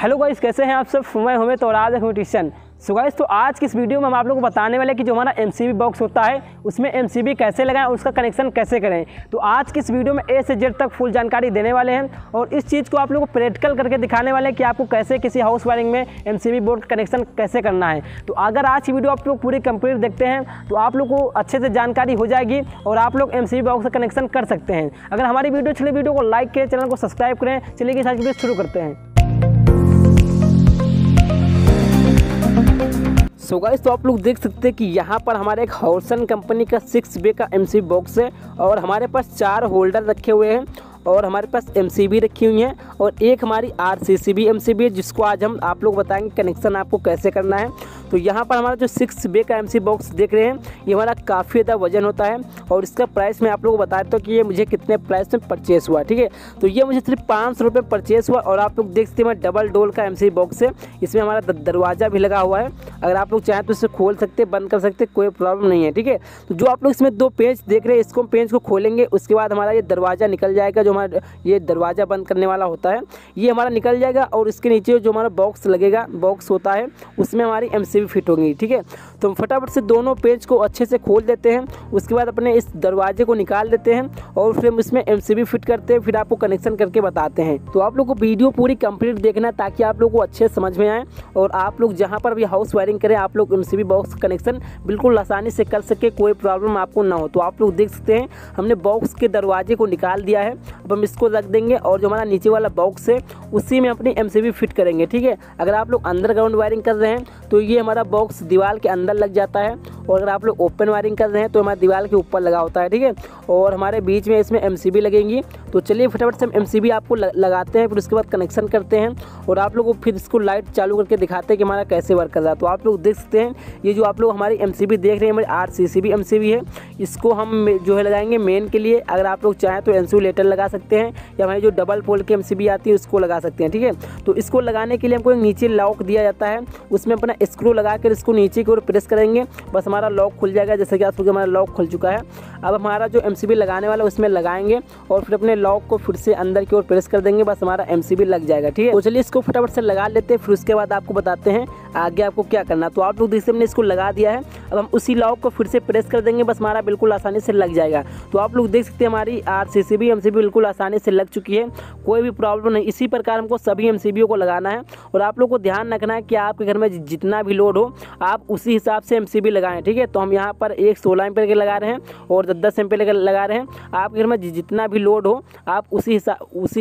Hello guys, कैसे हैं आप सब। मैं हुमैद और आज एक म्यूटिशियन। सो गाइस, तो आज की इस वीडियो में हम आप लोगों को बताने वाले हैं कि जो हमारा एमसीबी बॉक्स होता है उसमें एमसीबी कैसे लगाएं और उसका कनेक्शन कैसे करें। तो आज की इस वीडियो में ए से जेड तक फुल जानकारी देने वाले हैं और इस चीज़ को आप लोगों को प्रैक्टिकल करके दिखाने वाले हैं कि आपको कैसे किसी हाउस वायरिंग में एमसीबी बोर्ड का कनेक्शन कैसे करना है। तो अगर आज की वीडियो आप लोग पूरी कंप्लीट देखते हैं तो आप लोग को अच्छे से जानकारी हो जाएगी और आप लोग एमसीबी बॉक्स का कनेक्शन कर सकते हैं। अगर हमारी वीडियो अच्छी लगी, वीडियो को लाइक करें, चैनल को सब्सक्राइब करें। चलिए कि साथ वीडियो शुरू करते हैं। सो गाइस, तो आप लोग देख सकते हैं कि यहाँ पर हमारे एक हाउसन कंपनी का 6B का एमसीबी बॉक्स है और हमारे पास 4 होल्डर रखे हुए हैं और हमारे पास एमसीबी रखी हुई हैं और एक हमारी आरसीसीबी एमसीबी है जिसको आज हम आप लोग बताएंगे कनेक्शन आपको कैसे करना है। तो यहाँ पर हमारा जो 6B का एमसीबी बॉक्स देख रहे हैं, ये हमारा काफ़ी ज़्यादा वजन होता है और इसका प्राइस मैं आप लोगों को बता देता हूँ कि ये मुझे कितने प्राइस में परचेस हुआ। ठीक है, तो ये मुझे सिर्फ 500 रुपये परचेस हुआ और आप लोग देख सकते हैं मैं डबल डोल का एमसीबी बॉक्स है। इसमें हमारा दरवाज़ा भी लगा हुआ है, अगर आप लोग चाहें तो इसे खोल सकते हैं, बंद कर सकते, कोई प्रॉब्लम नहीं है। ठीक है, तो जो आप लोग इसमें 2 पेज देख रहे हैं, इसको पेज को खोलेंगे उसके बाद हमारा ये दरवाज़ा निकल जाएगा। जो हमारा ये दरवाज़ा बंद करने वाला होता है ये हमारा निकल जाएगा और इसके नीचे जो हमारा बॉक्स लगेगा, बॉक्स होता है, उसमें हमारी एमसीबी भी फिट होंगी। ठीक है, तो हम फटाफट से दोनों पेज को अच्छे से खोल देते हैं, उसके बाद अपने इस दरवाजे को निकाल देते हैं और फिर हम इसमें एमसीबी फिट करते हैं, फिर आपको कनेक्शन करके बताते हैं। तो आप लोग को वीडियो पूरी कंप्लीट देखना ताकि आप लोग को अच्छे समझ में आए और आप लोग जहां पर भी हाउस वायरिंग करें आप लोग एमसीबी बॉक्स कनेक्शन बिल्कुल आसानी से कर सके, कोई प्रॉब्लम आपको ना हो। तो आप लोग देख सकते हैं हमने बॉक्स के दरवाजे को निकाल दिया है, अब हम इसको रख देंगे और जो हमारा नीचे वाला बॉक्स है उसी में अपनी एमसीबी फिट करेंगे। ठीक है, अगर आप लोग अंडरग्राउंड वायरिंग कर रहे हैं तो ये हमारा बॉक्स दीवार के अंदर लग जाता है और अगर आप लोग ओपन वायरिंग कर रहे हैं तो हमारे दीवार के ऊपर लगा होता है। ठीक है, और हमारे बीच में इसमें एमसीबी लगेंगी। तो चलिए फटाफट से हम एमसीबी आपको लगाते हैं, फिर उसके बाद कनेक्शन करते हैं और आप लोगों को फिर इसको लाइट चालू करके दिखाते हैं कि हमारा कैसे वर्क कर रहा है। तो आप लोग देख सकते हैं ये जो आप लोग हमारी एमसीबी देख रहे हैं हमारी आरसीसीबी एमसीबी है, इसको हम जो है लगाएंगे मेन के लिए। अगर आप लोग चाहें तो इंसुलेटर लगा सकते हैं या हमारी जो डबल पोल की एमसीबी आती है उसको लगा सकते हैं। ठीक है, तो इसको लगाने के लिए हमको नीचे लॉक दिया जाता है, उसमें अपना स्क्रू लगाकर इसको नीचे की ओर प्रेस करेंगे, बस हमारा लॉक खुल जाएगा। जैसे कि आप लोग हमारा लॉक खुल चुका है, अब हमारा जो एमसीबी लगाने वाला है उसमें लगाएंगे और फिर अपने लॉक को फिर से अंदर की ओर प्रेस कर देंगे, बस हमारा एमसीबी लग जाएगा। ठीक है, तो चलिए इसको फटाफट से लगा लेते हैं, फिर उसके बाद आपको बताते हैं आगे आपको क्या करना। तो आप लोग देखिए हमने इसको लगा दिया है, अब हम उसी लॉक को फिर से प्रेस कर देंगे, बस हमारा बिल्कुल आसानी से लग जाएगा। तो आप लोग देख सकते हैं हमारी आरसीसीबी एमसीबी बिल्कुल आसानी से लग चुकी है, कोई भी प्रॉब्लम नहीं। इसी प्रकार हमको सभी एमसीबी को लगाना है और आप लोग को ध्यान रखना है कि आपके घर में जितना भी लोड हो आप उसी हिसाब से एमसीबी लगाएं। ठीक है, तो हम यहाँ पर एक 16 एम्पीयर के लगा रहे हैं और 10 एम्पीयर के लगा रहे हैं। आपके घर में जितना भी लोड हो आप उसी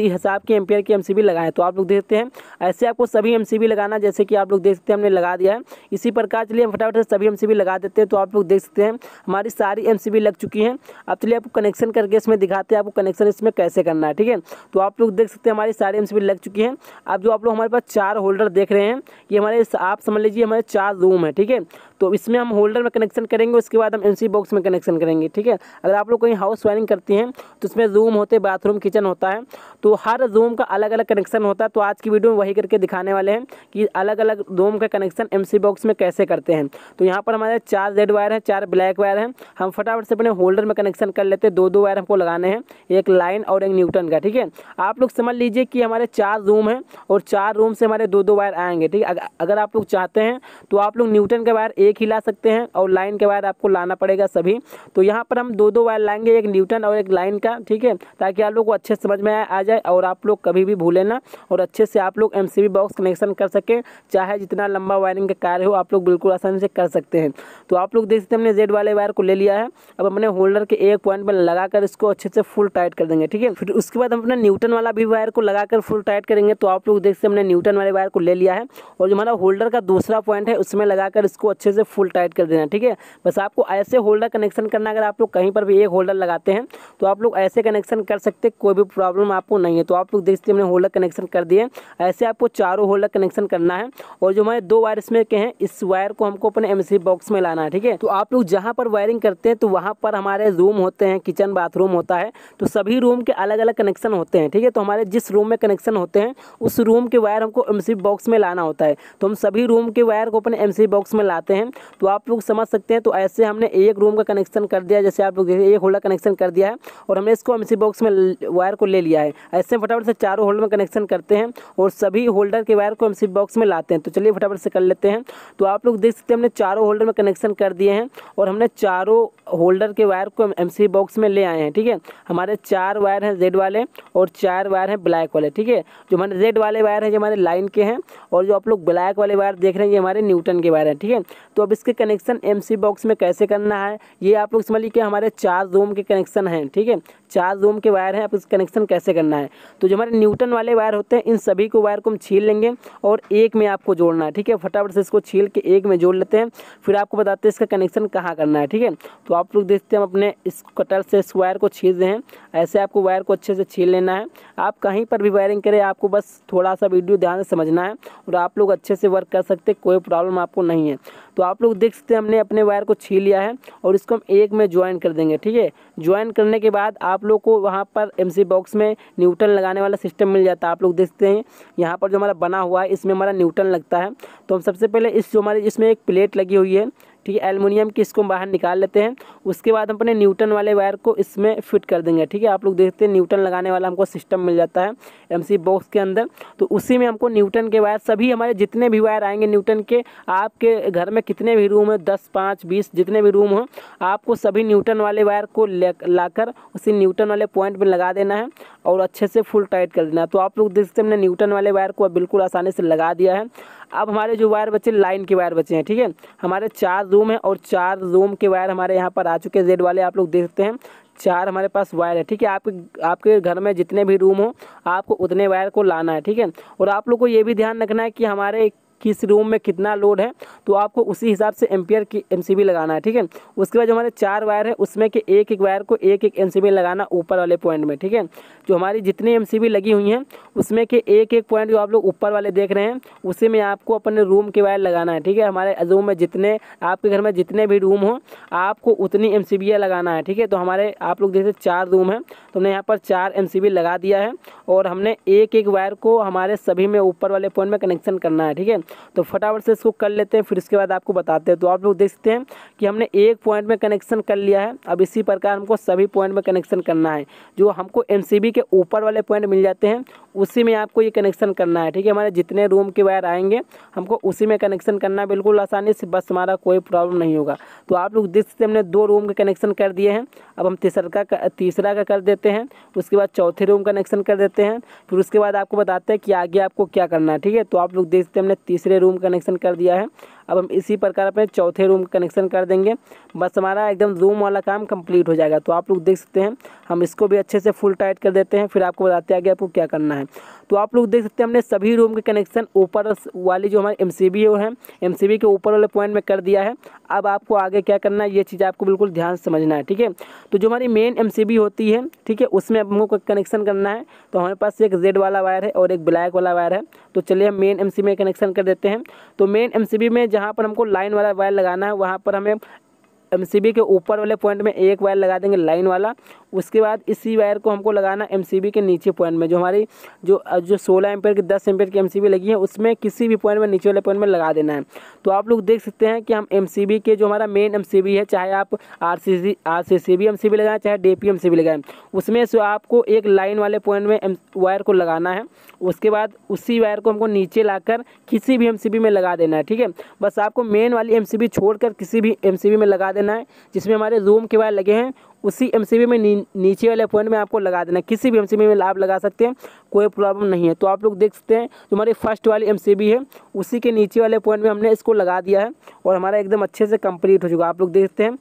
हिसाब के एम्पीयर की एमसीबी लगाएं। तो आप लोग देखते हैं ऐसे आपको सभी एमसीबी लगाना, जैसे कि आप लोग देख सकते हैं हमने लगा दिया है। इसी प्रकार चलिए हम फटाफट से सभी एमसीबी लगा देते हैं। तो आप लोग देख सकते हैं हमारी सारी एमसीबी लग चुकी हैं। अब चलिए आपको कनेक्शन करके इसमें दिखाते हैं आपको कनेक्शन इसमें कैसे करना है। ठीक है, तो आप लोग देख सकते हैं हमारी सारी एमसीबी लग चुकी हैं। अब जो आप लोग हमारे पास 4 होल्डर देख रहे हैं, ये हमारे आप समझ लीजिए हमारे 4 रूम है। ठीक है, तो इसमें हम होल्डर में कनेक्शन करेंगे, उसके बाद हम एमसीबी बॉक्स में कनेक्शन करेंगे। ठीक है, अगर आप लोग कहीं हाउस वायरिंग करती हैं तो इसमें रूम होते हैं, बाथरूम, किचन होता है, तो हर रूम का अलग अलग कनेक्शन होता है। तो आज की वीडियो में वही करके दिखाने वाले हैं कि अलग अलग रूम का कनेक्शन एमसीबी बॉक्स में कैसे करते हैं। तो यहाँ पर हमारे 4 रेड वायर हैं, 4 ब्लैक वायर हैं। हम फटाफट से अपने होल्डर में कनेक्शन कर लेते हैं। 2-2 वायर हमको लगाने हैं, एक लाइन और एक न्यूटन का। ठीक है, आप लोग समझ लीजिए कि हमारे 4 रूम हैं और 4 रूम से हमारे 2-2 वायर आएंगे। ठीक है, अगर आप लोग चाहते हैं तो आप लोग न्यूटन का वायर एक ही ला सकते हैं और लाइन के वायर आपको लाना पड़ेगा सभी। तो यहाँ पर हम 2-2 वायर लाएंगे, एक न्यूटन और एक लाइन का। ठीक है, ताकि आप लोग को अच्छे समझ में आ जाए और आप लोग कभी भी भूलें ना और अच्छे से आप लोग एमसीबी बॉक्स कनेक्शन कर सकें, चाहे जितना लंबा वायरिंग का कार्य हो आप लोग बिल्कुल आसानी से कर सकते हैं। तो आप लोग देख सकते हैं हमने जेड वाले वायर को ले लिया है, अब अपने होल्डर के एक पॉइंट पर लगाकर इसको अच्छे से फुल टाइट कर देंगे। ठीक है, फिर उसके बाद हम अपने न्यूटन वाला भी वायर को लगाकर फुल टाइट करेंगे। तो आप लोग देख सकते हैं हमने न्यूटन वाले वायर को ले लिया है और जो हमारा होल्डर का दूसरा पॉइंट है उसमें लगाकर इसको अच्छे से फुल टाइट कर देना। ठीक है, बस आपको ऐसे होल्डर कनेक्शन करना। अगर आप लोग कहीं पर भी एक होल्डर लगाते हैं तो आप लोग ऐसे कनेक्शन कर सकते, कोई भी प्रॉब्लम आपको नहीं है। तो आप लोग देख सकते हैं हमने होल्डर कनेक्शन कर दिए, ऐसे आपको चारों होल्डर कनेक्शन करना है और जो हमारे 2 वायर इसमें के हैं इस वायर को हमको अपने एमसीबी बॉक्स में लाना है। ठीक है, तो आप लोग जहाँ पर वायरिंग करते हैं तो वहाँ पर हमारे रूम होते हैं, किचन, बाथरूम होता है, तो सभी रूम के अलग अलग कनेक्शन होते हैं। ठीक है, तो हमारे जिस रूम में कनेक्शन होते हैं उस रूम के वायर हमको एमसीबी बॉक्स में लाना होता है। तो हम सभी रूम के वायर को अपने एमसीबी बॉक्स में लाते हैं हैं, तो आप लोग समझ सकते हैं। तो ऐसे हमने एक रूम का कनेक्शन कर दिया, जैसे आप लोग देखिए एक होल्डर कनेक्शन कर दिया है और हमने इसको एमसीबी बॉक्स में वायर को ले लिया है। ऐसे फटाफट से चारों होल्डर में कनेक्शन करते हैं और सभी होल्डर के वायर को एमसीबी बॉक्स में लाते हैं। तो चलिए फटाफट से कर लेते हैं। तो आप लोग देख सकते हैं हमने चारों होल्डर में कनेक्शन कर दिए हैं और हमने चारों होल्डर के वायर को एमसीबी बॉक्स में ले आए हैं। ठीक है, हमारे 4 वायर हैं रेड वाले और 4 वायर हैं ब्लैक वाले। ठीक है, जो हमारे रेड वाले वायर हैं जो हमारे लाइन के हैं और जो आप लोग ब्लैक वाले वायर देख रहे हैं ये हमारे न्यूटन के वायर हैं। ठीक है, तो अब इसके कनेक्शन एमसीबी बॉक्स में कैसे करना है ये आप लोग समझ लीजिए। हमारे 4 रूम के कनेक्शन हैं, ठीक है, 4 रूम के वायर हैं, आप इसका कनेक्शन कैसे करना है। तो जो हमारे न्यूटन वाले वायर होते हैं इन सभी को वायर को हम छील लेंगे और एक में आपको जोड़ना है। ठीक है, फटाफट से इसको छील के एक में जोड़ लेते हैं, फिर आपको बताते हैं इसका कनेक्शन कहाँ करना है। ठीक है, तो आप लोग देखते हैं हम अपने इस कटर से इस वायर को छील रहे हैं। ऐसे आपको वायर को अच्छे से छील लेना है। आप कहीं पर भी वायरिंग करें, आपको बस थोड़ा सा वीडियो ध्यान से समझना है और आप लोग अच्छे से वर्क कर सकते, कोई प्रॉब्लम आपको नहीं है। तो आप लोग देख सकते हैं हमने अपने वायर को छील लिया है और इसको हम एक में ज्वाइन कर देंगे। ठीक है, ज्वाइन करने के बाद आप लोग को वहाँ पर एमसीबी बॉक्स में न्यूटन लगाने वाला सिस्टम मिल जाता है। आप लोग देखते हैं यहाँ पर जो हमारा बना हुआ है इसमें हमारा न्यूटन लगता है। तो हम सबसे पहले इस जो हमारे इसमें एक प्लेट लगी हुई है, ठीक है, एल्युमिनियम की, इसको हम बाहर निकाल लेते हैं। उसके बाद हम अपने न्यूटन वाले वायर को इसमें फिट कर देंगे। ठीक है, आप लोग देखते हैं न्यूटन लगाने वाला हमको सिस्टम मिल जाता है एमसीबी बॉक्स के अंदर। तो उसी में हमको न्यूटन के वायर, सभी हमारे जितने भी वायर आएंगे न्यूटन के, आपके घर में कितने भी रूम हो, 10, 5, 20 जितने भी रूम हो, आपको सभी न्यूटन वाले वायर को लाकर उसी न्यूटन वाले पॉइंट में लगा देना है और अच्छे से फुल टाइट कर देना है। तो आप लोग देख सकते हैं हमने न्यूटन वाले वायर को बिल्कुल आसानी से लगा दिया है। अब हमारे जो वायर बचे लाइन के वायर बचे हैं। ठीक है, हमारे 4 रूम है और 4 रूम के वायर हमारे यहाँ पर आ चुके हैं रेड वाले। आप लोग देखते हैं 4 हमारे पास वायर है। ठीक है, आपके घर में जितने भी रूम हो आपको उतने वायर को लाना है। ठीक है, और आप लोग को ये भी ध्यान रखना है कि हमारे किस रूम में कितना लोड है, तो आपको उसी हिसाब से एम्पियर की एमसीबी लगाना है। ठीक है, उसके बाद जो हमारे 4 वायर है उसमें के एक एक वायर को एक एक एमसीबी लगाना ऊपर वाले पॉइंट में। ठीक है, जो हमारी जितनी एमसीबी लगी हुई हैं उसमें के एक एक पॉइंट जो आप लोग ऊपर वाले देख रहे हैं उसी में आपको अपने रूम के वायर लगाना है। ठीक है, हमारे रूम में जितने, आपके घर में जितने भी रूम हों आपको उतनी एमसीबी लगाना है। ठीक है, तो हमारे आप लोग जैसे 4 रूम हैं तो हमने यहाँ पर 4 एमसीबी लगा दिया है और हमने एक एक वायर को हमारे सभी में ऊपर वाले पॉइंट में कनेक्शन करना है। ठीक है, तो फटाफट से इसको कर लेते हैं, फिर इसके बाद आपको बताते हैं। तो आप लोग देख सकते हैं कि हमने एक पॉइंट में कनेक्शन कर लिया है। अब इसी प्रकार हमको सभी पॉइंट में कनेक्शन करना है। जो हमको एमसीबी के ऊपर वाले पॉइंट मिल जाते हैं उसी में आपको ये कनेक्शन करना है। ठीक है, हमारे जितने रूम के वायर आएंगे हमको उसी में कनेक्शन करना है बिल्कुल आसानी से, बस हमारा कोई प्रॉब्लम नहीं होगा। तो आप लोग देख सकते हैं हमने 2 रूम के कनेक्शन कर दिए हैं। अब हम तीसरा का कर देते हैं, उसके बाद चौथे रूम का कनेक्शन कर देते हैं, फिर उसके बाद आपको बताते हैं कि आगे आपको क्या करना है। ठीक है, तो आप लोग देख सकते हैं हमने तीसरे रूम का कनेक्शन कर दिया है। अब हम इसी प्रकार अपने चौथे रूम का कनेक्शन कर देंगे, बस हमारा एकदम रूम वाला काम कंप्लीट हो जाएगा। तो आप लोग देख सकते हैं हम इसको भी अच्छे से फुल टाइट कर देते हैं, फिर आपको बताते हैं आगे आपको क्या करना है। तो आप लोग देख सकते हैं हमने सभी रूम के कनेक्शन ऊपर वाली जो हमारी एमसीबी है एमसीबी के ऊपर वाले पॉइंट में कर दिया है। अब आपको आगे क्या करना है ये चीज़ आपको बिल्कुल ध्यान से समझना है। ठीक है, तो जो हमारी मेन एमसीबी होती है, ठीक है, उसमें हमको कनेक्शन करना है। तो हमारे पास एक रेड वाला वायर है और एक ब्लैक वाला वायर है। तो चलिए हम मेन एमसीबी में कनेक्शन कर देते हैं। तो मेन एमसीबी में जहाँ पर हमको लाइन वाला वायर लगाना है वहाँ पर हमें एमसीबी के ऊपर वाले पॉइंट में एक वायर लगा देंगे लाइन वाला। उसके बाद इसी वायर को हमको लगाना एमसीबी के नीचे पॉइंट में, जो हमारी जो 16 एम्पीयर की 10 एम्पीयर की एमसीबी लगी है उसमें किसी भी पॉइंट में नीचे वाले पॉइंट में लगा देना है। तो आप लोग देख सकते हैं कि हम एमसीबी के जो हमारा मेन एमसीबी है, चाहे आप आरसीसीबी एमसीबी लगाएं चाहे डीपी एमसीबी लगाएं, उसमें से आपको एक लाइन वाले पॉइंट में वायर को लगाना है। उसके बाद उसी वायर को हमको नीचे लाकर किसी भी एमसीबी में लगा देना है। ठीक है, बस आपको मेन वाली एमसीबी छोड़कर किसी भी एमसीबी में लगा देना है जिसमें हमारे रूम के वायर लगे हैं, उसी एमसीबी में नीचे वाले पॉइंट में आपको लगा देना है। किसी भी एमसीबी में आप लगा सकते हैं, कोई प्रॉब्लम नहीं है। तो आप लोग देख सकते हैं जो हमारी फर्स्ट वाली एमसीबी है उसी के नीचे वाले पॉइंट में हमने इसको लगा दिया है और हमारा एकदम अच्छे से कंप्लीट हो चुका। आप लोग देखते हैं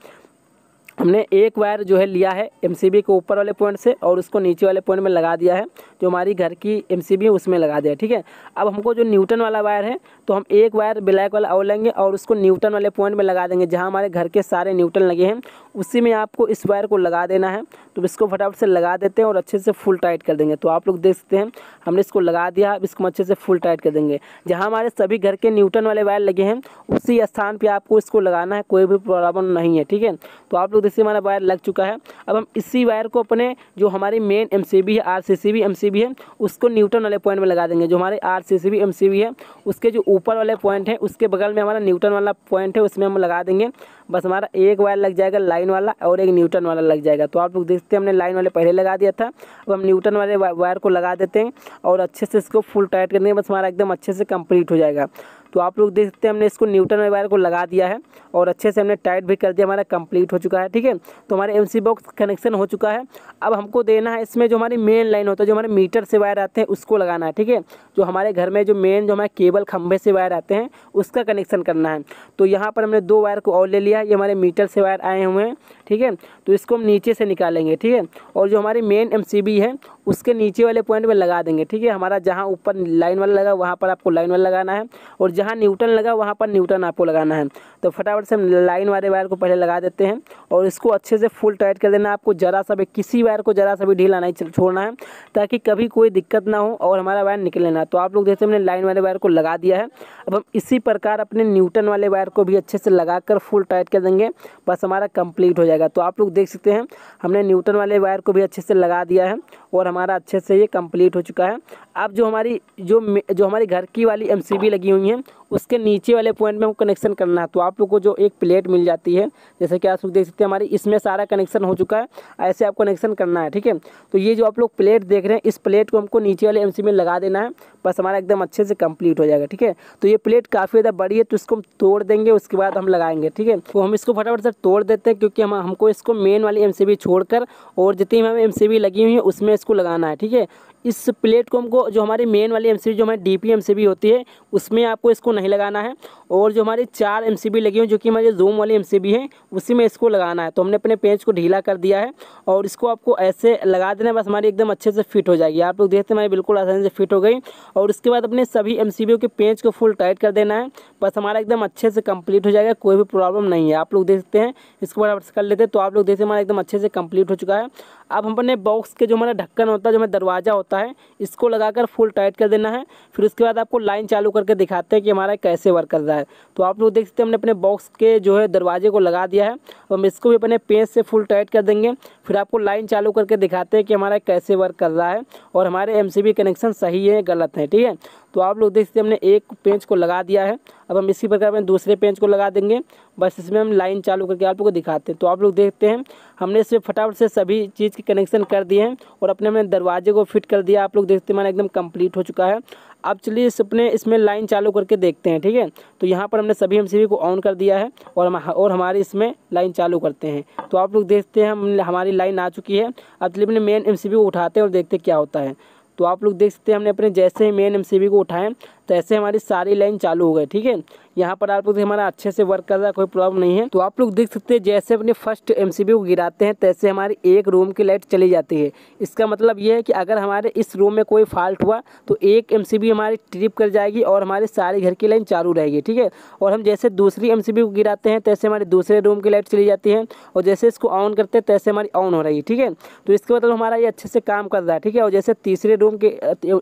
हमने एक वायर जो है लिया है एमसीबी के ऊपर वाले पॉइंट से और उसको नीचे वाले पॉइंट में लगा दिया है, जो हमारी घर की एमसीबी है उसमें लगा दिया। ठीक है, अब हमको जो न्यूटन वाला वायर है तो हम एक वायर ब्लैक वाला और लेंगे और उसको न्यूटन वाले पॉइंट में लगा देंगे, जहां हमारे घर के सारे न्यूटन लगे हैं उसी में आपको इस वायर को लगा देना है। तो इसको फटाफट से लगा देते हैं और अच्छे से फुल टाइट कर देंगे। तो आप लोग देख सकते हैं हमने इसको लगा दिया, अब इसको अच्छे से फुल टाइट कर देंगे। जहाँ हमारे सभी घर के न्यूटन वाले वायर लगे हैं उसी स्थान पर आपको इसको लगाना है, कोई भी प्रॉब्लम नहीं है। ठीक है, तो आप लोग देसी हमारा वायर लग चुका है। अब हम इसी वायर को अपने जो हमारी मेन एमसीबी है, आरसीसीबी एमसीबी है, उसको न्यूटन वाले पॉइंट में लगा देंगे। जो हमारे आरसीसीबी एमसीबी है उसके जो ऊपर वाले पॉइंट है उसके बगल में हमारा न्यूटन वाला पॉइंट है, उसमें हम लगा देंगे। बस हमारा एक वायर लग जाएगा लाइन वाला और एक न्यूटन वाला लग जाएगा। तो आप लोग देखते हैं हमने लाइन वाले पहले लगा दिया था, अब हम न्यूटन वाले वायर को लगा देते हैं और अच्छे से इसको फुल टाइट कर देंगे। बस हमारा एकदम अच्छे से कंप्लीट हो जाएगा। तो आप लोग देख सकते हैं हमने इसको न्यूटन वायर को लगा दिया है और अच्छे से हमने टाइट भी कर दिया, हमारा कंप्लीट हो चुका है। ठीक है, तो हमारे एमसीबी बॉक्स कनेक्शन हो चुका है। अब हमको देना है इसमें जो हमारी मेन लाइन होता है, जो हमारे मीटर से वायर आते हैं उसको लगाना है। ठीक है, जो हमारे घर में जो मेन जो हमारे केबल खंभे से वायर आते हैं उसका कनेक्शन करना है। तो यहाँ पर हमने दो वायर को और ले लिया है, ये हमारे मीटर से वायर आए हुए हैं। ठीक है, तो इसको हम नीचे से निकालेंगे। ठीक है, और जो हमारी मेन एमसीबी है उसके नीचे वाले पॉइंट में लगा देंगे। ठीक है, हमारा जहाँ ऊपर लाइन वाला लगा वहाँ पर आपको लाइन वाला लगाना है और जहाँ न्यूटन लगा वहाँ पर न्यूटन आपको लगाना है। तो फटाफट से हम लाइन वाले वायर को पहले लगा देते हैं और इसको अच्छे से फुल टाइट कर देना। आपको जरा सा भी, किसी वायर को जरा सा भी ढीला नहीं छोड़ना है ताकि कभी कोई दिक्कत ना हो और हमारा वायर निकले ना। तो आप लोग जैसे हमने लाइन वाले वायर को लगा दिया है, अब हम इसी प्रकार अपने न्यूटन वाले वायर को भी अच्छे से लगा कर फुल टाइट कर देंगे। बस हमारा कंप्लीट हो जाएगा। तो आप लोग देख सकते हैं हमने न्यूटन वाले वायर को भी अच्छे से लगा दिया है और हमारा अच्छे से ये कंप्लीट हो चुका है। अब जो हमारी जो हमारी घर की वाली एमसीबी लगी हुई है उसके नीचे वाले पॉइंट में कनेक्शन करना है। तो आप लोग को जो एक प्लेट मिल जाती है, जैसे कि आप लोग देख सकते हैं हमारी इसमें सारा कनेक्शन हो चुका है, ऐसे आपको कनेक्शन करना है। ठीक है, तो ये जो आप लोग प्लेट देख रहे हैं इस प्लेट को हमको नीचे वाले एमसीबी में लगा देना है। बस हमारा एकदम अच्छे से कंप्लीट हो जाएगा। ठीक है, तो ये प्लेट काफ़ी ज़्यादा बड़ी है तो इसको हम तोड़ देंगे, उसके बाद हम लगाएंगे। ठीक है, तो हम इसको फटाफट से तोड़ देते हैं क्योंकि हमको इसको मेन वाली एमसीबी छोड़कर और जितनी हमें एमसीबी लगी हुई है उसमें इसको लगाना है। ठीक है, इस प्लेट को हमको जो हमारी मेन वाली एमसीबी जो हमारी डीपी एमसीबी होती है उसमें आपको इसको नहीं लगाना है और जो हमारी 4 एमसीबी लगी हुई जो कि हमारी जूम वाली एमसीबी है उसी में इसको लगाना है। तो हमने अपने पेंच को ढीला कर दिया है और इसको आपको ऐसे लगा देना है। बस हमारी एकदम अच्छे से फिट हो जाएगी। आप लोग देखते हैं हमारी बिल्कुल आसानी से फिट हो गई और उसके बाद अपने सभी एमसीबी के पेंच को फुल टाइट कर देना है। बस हमारा एकदम अच्छे से कंप्लीट हो जाएगा, कोई भी प्रॉब्लम नहीं है। आप लोग देख सकते हैं इसको बराबर कर लेते हैं। तो आप लोग देखते हैं हमारा एकदम अच्छे से कंप्लीट हो चुका है। अब हम अपने बॉक्स के जो हमारा ढक्कन होता है, जो हमारा दरवाज़ा होता है, इसको लगाकर फुल टाइट कर देना है। फिर उसके बाद आपको लाइन चालू करके दिखाते हैं कि हमारा कैसे वर्क कर रहा है। तो आप लोग देख सकते हैं हमने अपने बॉक्स के जो है दरवाजे को लगा दिया है, हम इसको भी अपने पेंच से फुल टाइट कर देंगे। फिर आपको लाइन चालू करके दिखाते हैं कि हमारा कैसे वर्क कर रहा है और हमारे एमसीबी कनेक्शन सही है गलत है। ठीक है, तो आप लोग देख सकते हैं हमने एक पेंच को लगा दिया है, अब हम इसी प्रकार में दूसरे पेंच को लगा देंगे। बस इसमें हम लाइन चालू करके आप लोगों को दिखाते हैं। तो आप लोग देखते हैं हमने इसमें फटाफट से सभी चीज़ के कनेक्शन कर दिए हैं और अपने हमने दरवाजे को फिट कर दिया। आप लोग देखते हैं हमारा एकदम कंप्लीट हो चुका है। अब चलिए अपने इसमें लाइन चालू करके देखते हैं। ठीक है, तो यहाँ पर हमने सभी एमसीबी को ऑन कर दिया है और हमारे इसमें लाइन चालू करते हैं। तो आप लोग देखते हैं हमारी लाइन आ चुकी है। अब चलिए अपने मेन एमसीबी को उठाते हैं और देखते हैं क्या होता है। तो आप लोग देख सकते हैं हमने अपने जैसे ही मेन एमसीबी को उठाएं तैसे हमारी सारी लाइन चालू हो गई। ठीक है, यहाँ पर आप लोग हमारा अच्छे से वर्क कर रहा है, कोई प्रॉब्लम नहीं है। तो आप लोग देख सकते हैं जैसे अपने फर्स्ट एमसीबी को गिराते हैं तैसे हमारी एक रूम की लाइट चली जाती है। इसका मतलब ये है कि अगर हमारे इस रूम में कोई फॉल्ट हुआ तो एक एमसीबी हमारी ट्रिप कर जाएगी और हमारे सारे घर की लाइन चालू रहेगी। ठीक है, और हम जैसे दूसरी एमसीबी को गिराते हैं तैसे हमारे दूसरे रूम की लाइट चली जाती है और जैसे इसको ऑन करते हैं तैसे हमारी ऑन हो रही है। ठीक है, तो इसके मतलब हमारा ये अच्छे से काम कर रहा है। ठीक है, और जैसे तीसरे रूम के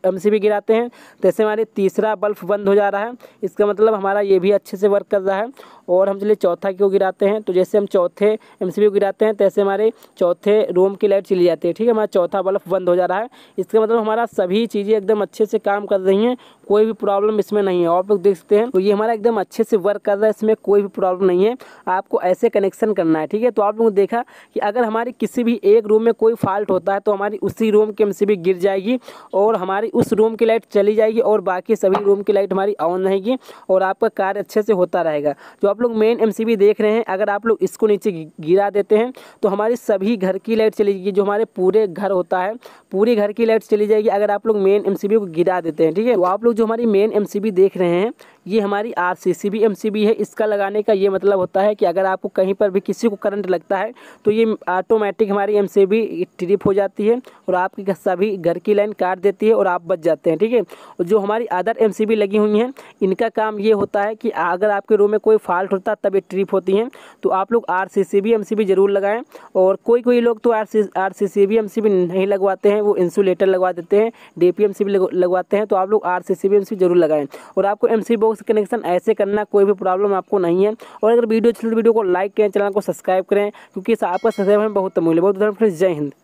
एमसीबी गिराते हैं तैसे हमारे तीसरा बल्ब बंद हो जा रहा है। इसका मतलब हमारा ये भी अच्छे से वर्क कर रहा है। और हम चलिए चौथा को गिराते हैं। तो जैसे हम चौथे एमसीबी को गिराते हैं तैसे हमारे चौथे रूम की लाइट चली जाती है। ठीक है, हमारा चौथा बल्ब बंद हो जा रहा है। इसका मतलब हमारा सभी चीज़ें एकदम अच्छे से काम कर रही हैं, कोई भी प्रॉब्लम इसमें नहीं है। आप लोग देख सकते हैं तो ये हमारा एकदम अच्छे से वर्क कर रहा है, इसमें कोई भी प्रॉब्लम नहीं है। आपको ऐसे कनेक्शन करना है। ठीक है, तो आप लोगों ने देखा कि अगर हमारी किसी भी एक रूम में कोई फॉल्ट होता है तो हमारी उसी रूम की एमसीबी गिर जाएगी और हमारी उस रूम की लाइट चली जाएगी और बाकी सभी रूम की लाइट हमारी ऑन रहेगी और आपका कार्य अच्छे से होता रहेगा। जो आप लोग मेन एमसीबी देख रहे हैं, अगर आप लोग इसको नीचे गिरा देते हैं तो हमारी सभी घर की लाइट चली जाएगी। जो हमारे पूरे घर होता है पूरे घर की लाइट चली जाएगी अगर आप लोग मेन एमसीबी को गिरा देते हैं। ठीक है, तो आप लोग जो हमारी मेन एमसीबी देख रहे हैं ये हमारी आरसीसीबी एमसीबी है। इसका लगाने का ये मतलब होता है कि अगर आपको कहीं पर भी किसी को करंट लगता है तो ये ऑटोमेटिक हमारी एमसीबी ट्रिप हो जाती है और आपकी सभी घर की लाइन काट देती है और आप बच जाते हैं। ठीक है, और जो हमारी अदर एमसीबी लगी हुई हैं इनका काम ये होता है कि अगर आपके रूम में कोई फॉल्ट होता है तब ये ट्रिप होती हैं। तो आप लोग आरसीसीबी एमसीबी ज़रूर लगाएँ। और कोई लोग तो आरसीसीबी एमसीबी नहीं लगवाते हैं, वो इंसुलेटर लगवा देते हैं, डीपी एमसीबी लगवाते हैं। तो आप लोग आरसीसीबी एमसीबी ज़रूर लगाएँ। और आपको एमसीबी बॉक्स कनेक्शन ऐसे करना, कोई भी प्रॉब्लम आपको नहीं है। और अगर वीडियो अच्छी लगी वीडियो को लाइक करें, चैनल को सब्सक्राइब करें, क्योंकि आपका सब्सक्राइब हमें बहुत मूल्य। बहुत धन्यवाद, जय हिंद।